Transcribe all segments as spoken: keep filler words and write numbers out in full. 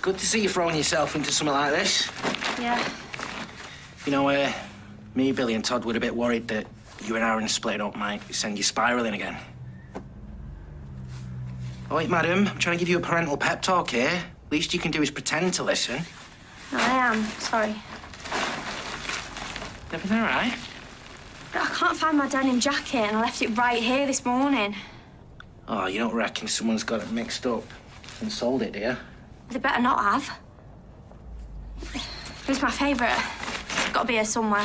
It's good to see you throwing yourself into something like this. Yeah. You know, uh, me, Billy and Todd were a bit worried that you and Aaron splitting up might send you spiralling again. All right, madam, I'm trying to give you a parental pep talk here. Least you can do is pretend to listen. I am, sorry. Everything all right? I can't find my denim jacket and I left it right here this morning. Oh, you don't reckon someone's got it mixed up and sold it, do you? They better not have. It was my favourite. It's got to be here somewhere.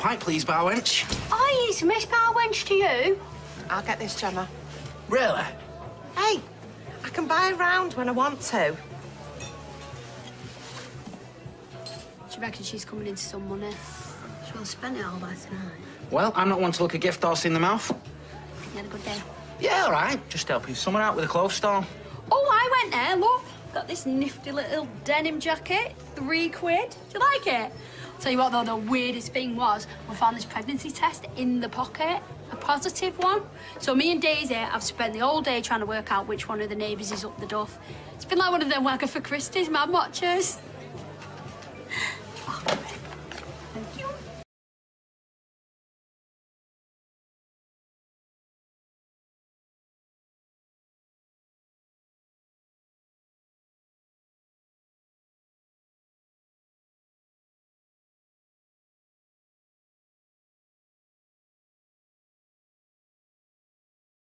Pipe, please, Barwench. I used to miss Barwench to you. I'll get this, Gemma. Really? Hey, I can buy a round when I want to. She reckons she's coming into some money. She'll spend it all by tonight. Well, I'm not one to look a gift horse in the mouth. You had a good day? Yeah, all right. Just helping someone out with a clothes store. Oh, I went there, look. Got this nifty little denim jacket. Three quid. Do you like it? I'll tell you what, though, the weirdest thing was we found this pregnancy test in the pocket. A positive one. So me and Daisy have spent the whole day trying to work out which one of the neighbours is up the duff. It's been like one of them working for Christie's, man watchers.